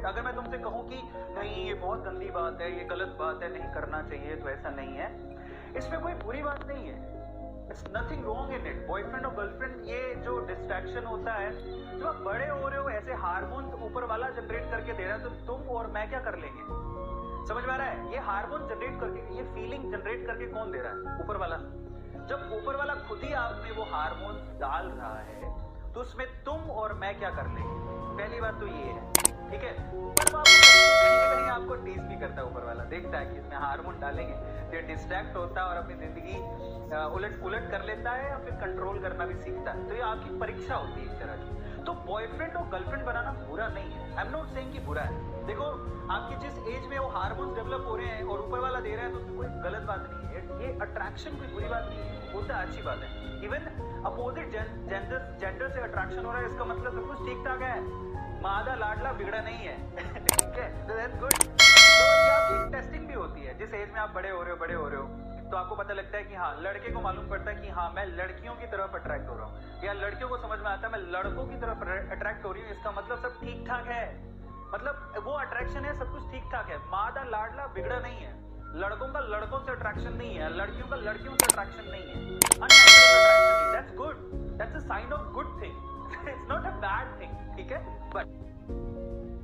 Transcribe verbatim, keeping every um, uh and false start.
Related अगर मैं तुमसे कहूँ कि नहीं ये बहुत गंदी बात है, ये गलत बात है, नहीं करना चाहिए, तो ऐसा नहीं है, इसमें कोई बुरी बात नहीं है, it's nothing wrong in it. Boyfriend और गर्लफ्रेंड ये जो डिस्ट्रैक्शन होता है, जब आप बड़े हो रहे हो ऐसे हार्मोन ऊपर वाला जनरेट करके दे रहा है, तो तुम और मैं क्या कर लेंगे, समझ में आ रहा है? ये हार्मोन जनरेट करके, ये फीलिंग जनरेट करके कौन दे रहा है? ऊपर वाला। जब ऊपर वाला खुद ही आप में वो हार्मोन डाल रहा है, तो उसमें तुम और मैं क्या कर लेंगे? पहली बात तो ये है, ठीक है। पर कहीं आपको टीज भी करता है ऊपर वाला, देखता है कि इसमें हार्मोन डालेंगे, डिस्ट्रैक्ट होता है और अपनी जिंदगी उलट पुलट कर लेता है या फिर कंट्रोल करना भी सीखता है। तो ये आपकी परीक्षा होती है एक तरह की। तो बॉयफ्रेंड और गर्लफ्रेंड बनाना बुरा नहीं है, आई एम नॉट सेइंग कि बुरा है। देखो आपकी जिस एज में वो हार्मोन्स डेवलप हो रहे हैं और ऊपर वाला दे रहा है, तो उसमें कोई गलत बात नहीं है। ये अट्रैक्शन कोई बुरी बात नहीं है, होता है, अच्छी बात है। इवन अपोजिट जेंडर जेंडर से अट्रैक्शन हो रहा है, इसका मतलब सब कुछ ठीक ठाक है, मादा लाडला बिगड़ा नहीं है, ठीक है। तो दैट्स गुड। तो आपकी टेस्टिंग भी होती है, जिस एज में आप बड़े हो रहे हो बड़े हो रहे हो तो आपको पता लगता है कि हाँ, लड़के को मालूम पड़ता है कि हाँ मैं लड़कियों की तरफ अट्रैक्ट हो रहा हूँ, या लड़कियों को समझ में आता है मैं लड़कों की तरफ अट्रैक्ट हो रही हूँ, इसका मतलब सब ठीक ठाक है, मतलब वो अट्रैक्शन है, सब कुछ ठीक ठाक है, मादा लाडला बिगड़ा नहीं है, लड़कों का लड़कों से अट्रैक्शन नहीं है, लड़कियों का लड़कियों से अट्रैक्शन नहीं है, अननेचुरल अट्रैक्शन है। That's good, that's a sign of good thing, it's not a bad thing, ठीक है। बट